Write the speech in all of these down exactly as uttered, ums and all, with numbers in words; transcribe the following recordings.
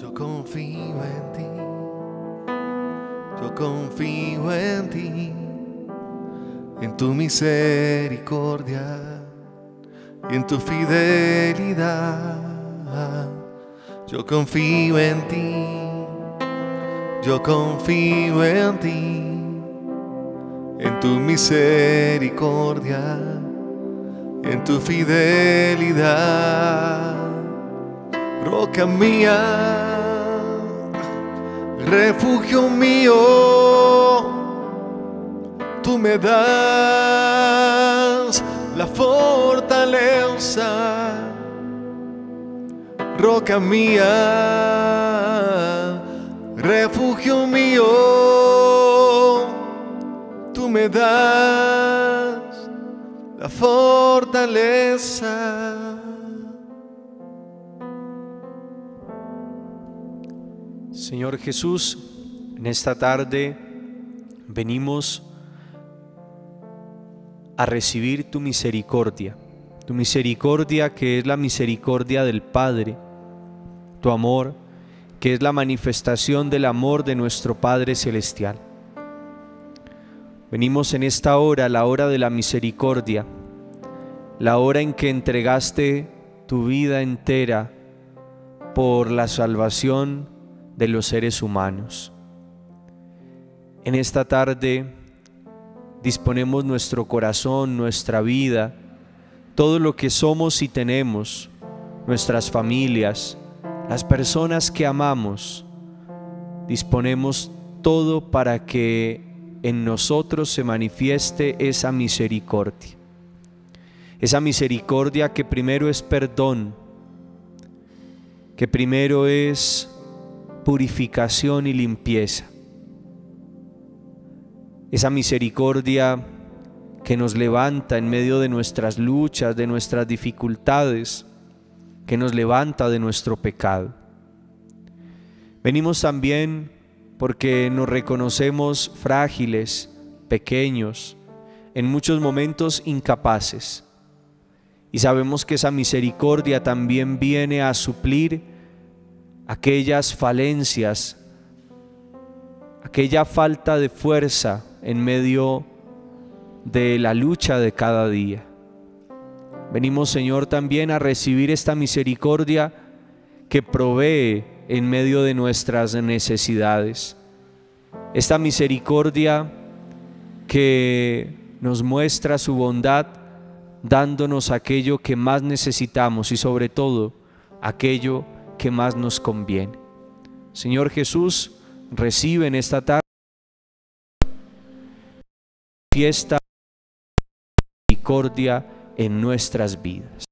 Yo confío en ti, yo confío en ti, en tu misericordia y en tu fidelidad. Yo confío en ti, yo confío en ti, en tu misericordia y en tu fidelidad. Roca mía, refugio mío, tú me das la fortaleza. Roca mía, refugio mío, tú me das la fortaleza. Señor Jesús, en esta tarde venimos a recibir tu misericordia, tu misericordia que es la misericordia del Padre, tu amor que es la manifestación del amor de nuestro Padre Celestial. Venimos en esta hora, la hora de la misericordia, la hora en que entregaste tu vida entera por la salvación de los seres humanos. En esta tarde disponemos nuestro corazón, nuestra vida, todo lo que somos y tenemos, nuestras familias, las personas que amamos, disponemos todo para que en nosotros se manifieste esa misericordia. Esa misericordia que primero es perdón, que primero es purificación y limpieza. Esa misericordia que nos levanta en medio de nuestras luchas, de nuestras dificultades, que nos levanta de nuestro pecado. Venimos también porque nos reconocemos frágiles, pequeños, en muchos momentos incapaces. Y sabemos que esa misericordia también viene a suplir aquellas falencias, aquella falta de fuerza en medio de la lucha de cada día. Venimos, Señor, también a recibir esta misericordia que provee en medio de nuestras necesidades. Esta misericordia que nos muestra su bondad dándonos aquello que más necesitamos y sobre todo aquello que que más nos conviene. Señor Jesús, recibe en esta tarde fiesta de misericordia en nuestras vidas.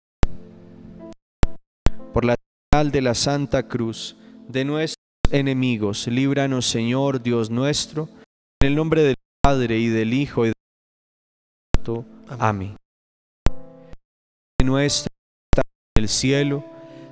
Por la señal de la Santa Cruz de nuestros enemigos, líbranos, Señor Dios nuestro, en el nombre del Padre y del Hijo y del Espíritu Santo. Amén. De nuestro en el cielo,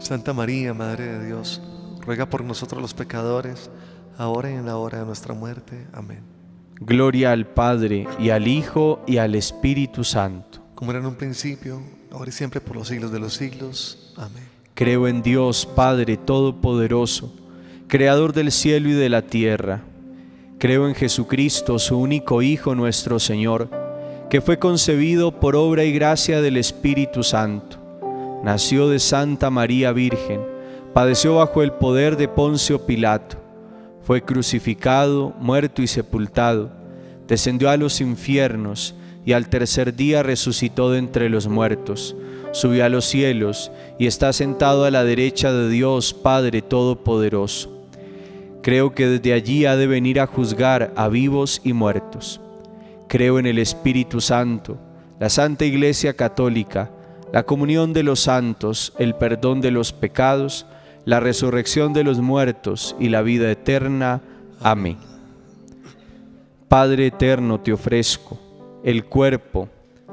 Santa María, Madre de Dios, ruega por nosotros los pecadores, ahora y en la hora de nuestra muerte. Amén. Gloria al Padre, y al Hijo, y al Espíritu Santo. Como era en un principio, ahora y siempre por los siglos de los siglos. Amén. Creo en Dios, Padre Todopoderoso, Creador del cielo y de la tierra. Creo en Jesucristo, su único Hijo, nuestro Señor, que fue concebido por obra y gracia del Espíritu Santo. Nació de Santa María Virgen, padeció bajo el poder de Poncio Pilato, fue crucificado, muerto y sepultado, descendió a los infiernos y al tercer día resucitó de entre los muertos, subió a los cielos y está sentado a la derecha de Dios Padre Todopoderoso. Creo que desde allí ha de venir a juzgar a vivos y muertos. Creo en el Espíritu Santo, la Santa Iglesia Católica, la comunión de los santos, el perdón de los pecados, la resurrección de los muertos y la vida eterna. Amén. Padre eterno, te ofrezco el cuerpo,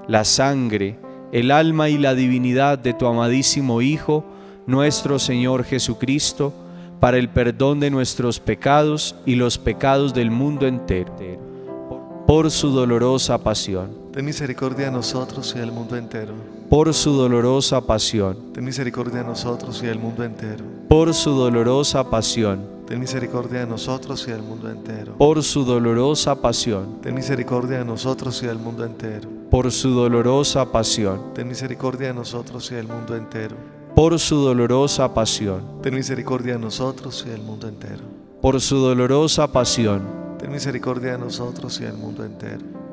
la sangre, el alma y la divinidad de tu amadísimo Hijo, nuestro Señor Jesucristo, para el perdón de nuestros pecados y los pecados del mundo entero. Por su dolorosa pasión, ten misericordia de nosotros y del mundo entero. Por su dolorosa pasión, ten misericordia de nosotros y del mundo entero. Por su dolorosa pasión, ten misericordia de nosotros y del mundo entero. Por su dolorosa pasión, ten misericordia de nosotros y del mundo entero. Por su dolorosa pasión, ten misericordia de nosotros y del mundo entero. Por su dolorosa pasión, ten misericordia de nosotros y del mundo entero. Por su dolorosa pasión, ten misericordia de nosotros y del mundo entero.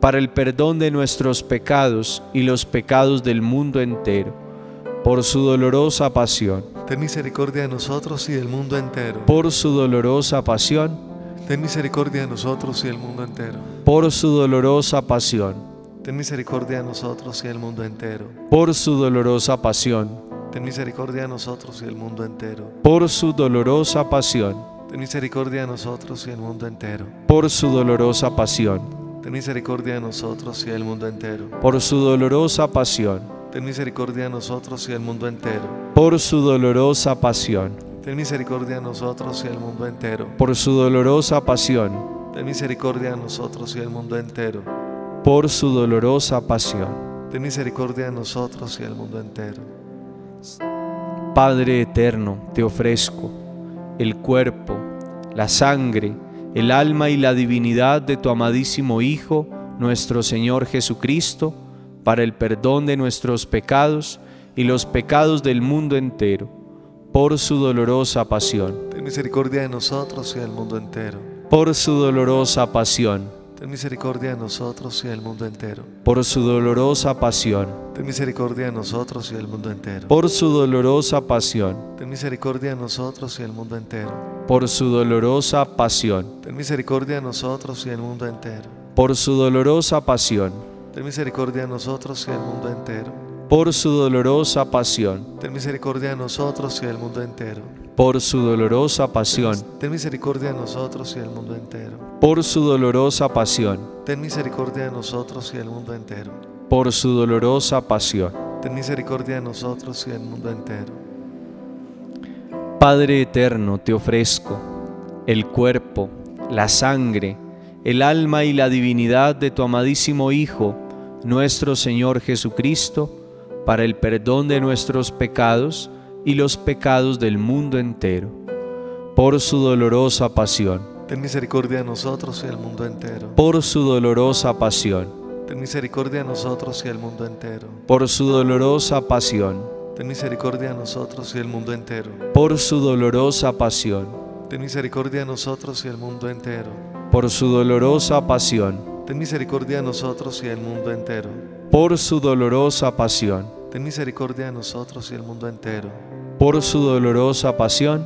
para el perdón de nuestros pecados y los pecados del mundo entero. Por su dolorosa pasión, ten misericordia de nosotros y del mundo entero. Por su dolorosa pasión, ten misericordia de nosotros y del mundo entero. Por su dolorosa pasión, ten misericordia de nosotros y del mundo entero. Por su dolorosa pasión, ten misericordia de nosotros y del mundo entero. Por su dolorosa pasión, ten misericordia de nosotros y del mundo entero. Por su dolorosa pasión, ten misericordia de nosotros y del mundo entero. Por su dolorosa pasión, ten misericordia de nosotros y del mundo entero. Por su dolorosa pasión, ten misericordia de nosotros y del mundo entero. Por su dolorosa pasión, ten misericordia de nosotros y del mundo entero. Por su dolorosa pasión, ten misericordia de nosotros y del mundo entero. Padre eterno, te ofrezco el cuerpo, la sangre, el alma y la divinidad de tu amadísimo Hijo, nuestro Señor Jesucristo, para el perdón de nuestros pecados y los pecados del mundo entero. Por su dolorosa pasión, ten misericordia de nosotros y del mundo entero. Por su dolorosa pasión, ten misericordia de nosotros y del mundo entero. Por su dolorosa pasión, ten misericordia de nosotros y del mundo entero. Por su dolorosa pasión, ten misericordia de nosotros y del mundo entero. Por su dolorosa pasión, ten misericordia de nosotros y del mundo entero. Por su dolorosa pasión, ten misericordia de nosotros y del mundo entero. Por su dolorosa pasión, ten misericordia de nosotros y del mundo entero. Por su dolorosa pasión, ten misericordia de nosotros y del mundo entero. Por su dolorosa pasión, ten misericordia de nosotros y del mundo entero. Por su dolorosa pasión, ten misericordia de nosotros y del mundo entero. Padre eterno, te ofrezco el cuerpo, la sangre, el alma y la divinidad de tu amadísimo Hijo, nuestro Señor Jesucristo, para el perdón de nuestros pecados y los pecados del mundo entero. Por su dolorosa pasión, ten misericordia de nosotros y del mundo entero. Por su dolorosa pasión, ten misericordia de nosotros y del mundo entero. Por su dolorosa pasión, ten misericordia de nosotros y del mundo entero. Por su dolorosa pasión, ten misericordia de nosotros y del mundo entero. Por su dolorosa pasión, ten misericordia de nosotros y del mundo entero. Por su dolorosa pasión, ten misericordia de nosotros y del mundo entero. Por su dolorosa pasión,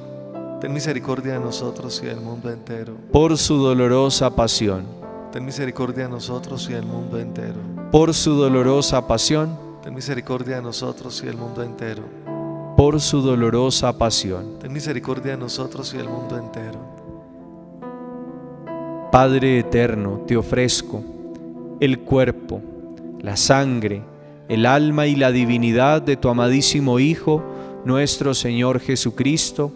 ten misericordia de nosotros y del mundo entero. Por su dolorosa pasión, ten misericordia de nosotros y del mundo entero. Por su dolorosa pasión, ten misericordia de nosotros y del mundo entero. Por su dolorosa pasión, ten misericordia de nosotros y del mundo entero. Padre eterno, te ofrezco el cuerpo, la sangre, el alma y la divinidad de tu amadísimo Hijo, nuestro Señor Jesucristo,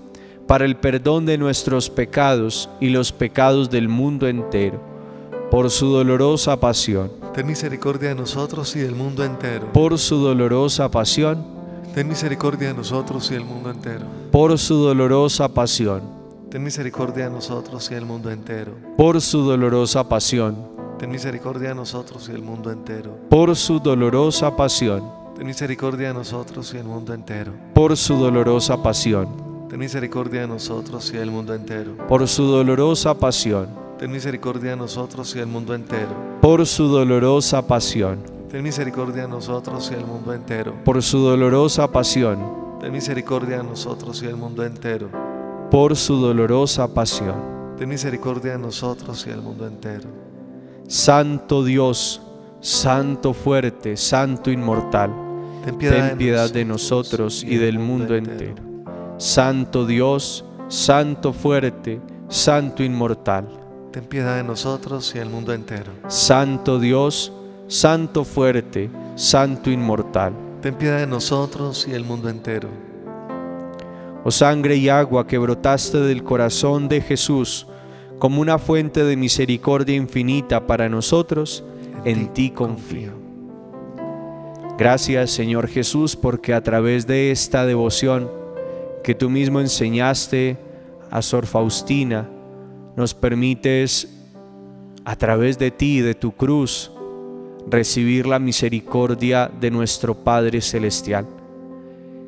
para el perdón de nuestros pecados y los pecados del mundo entero. Por su dolorosa pasión, ten misericordia de nosotros y del mundo entero. Por su dolorosa pasión, ten misericordia de nosotros y del mundo entero. Por su dolorosa pasión, ten misericordia de nosotros y del mundo entero. Por su dolorosa pasión, ten misericordia de nosotros y del mundo entero. Por su dolorosa pasión, ten misericordia de nosotros y del mundo entero. Por su dolorosa pasión, ten misericordia de nosotros y del mundo entero. Por su dolorosa pasión, ten misericordia de nosotros y del mundo entero. Por su dolorosa pasión, ten misericordia de nosotros y del mundo entero. Por su dolorosa pasión, ten misericordia de nosotros y del mundo entero. Por su dolorosa pasión, ten misericordia de nosotros y del mundo entero. Santo Dios, Santo fuerte, Santo inmortal, ten piedad, ten piedad de, de nosotros y del mundo entero. entero. Santo Dios, Santo fuerte, Santo inmortal, ten piedad de nosotros y del mundo entero. Santo Dios, Santo fuerte, Santo inmortal, ten piedad de nosotros y del mundo entero. Oh sangre y agua que brotaste del corazón de Jesús como una fuente de misericordia infinita para nosotros, en ti confío. Gracias, Señor Jesús, porque a través de esta devoción que tú mismo enseñaste a Sor Faustina, nos permites a través de ti y de tu cruz recibir la misericordia de nuestro Padre Celestial.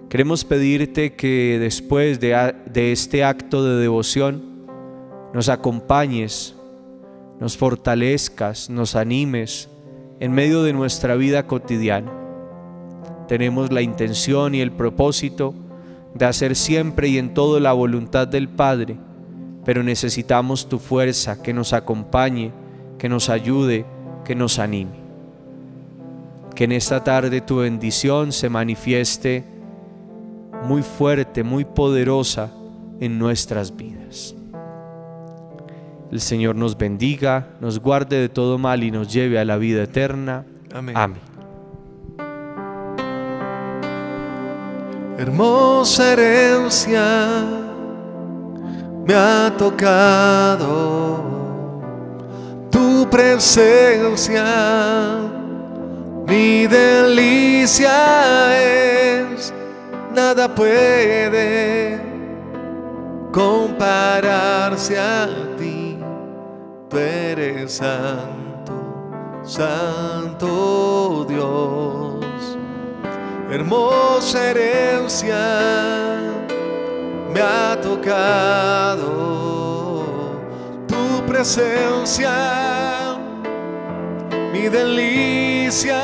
Queremos pedirte que después de, de este acto de devoción nos acompañes, nos fortalezcas, nos animes en medio de nuestra vida cotidiana. Tenemos la intención y el propósito de hacer siempre y en todo la voluntad del Padre, pero necesitamos tu fuerza que nos acompañe, que nos ayude, que nos anime. Que en esta tarde tu bendición se manifieste muy fuerte, muy poderosa en nuestras vidas. El Señor nos bendiga, nos guarde de todo mal y nos lleve a la vida eterna. Amén. Amén. Hermosa herencia me ha tocado, tu presencia mi delicia es, nada puede compararse a ti. Tú eres santo, santo Dios. Hermosa herencia me ha tocado, tu presencia mi delicia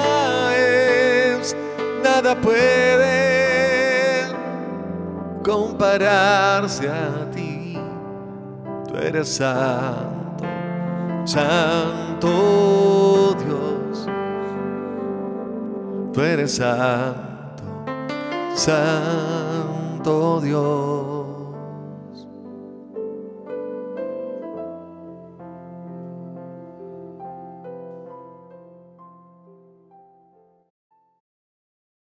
es, nada puede compararse a ti. Tú eres santo, Santo Dios, tú eres santo, Santo Dios.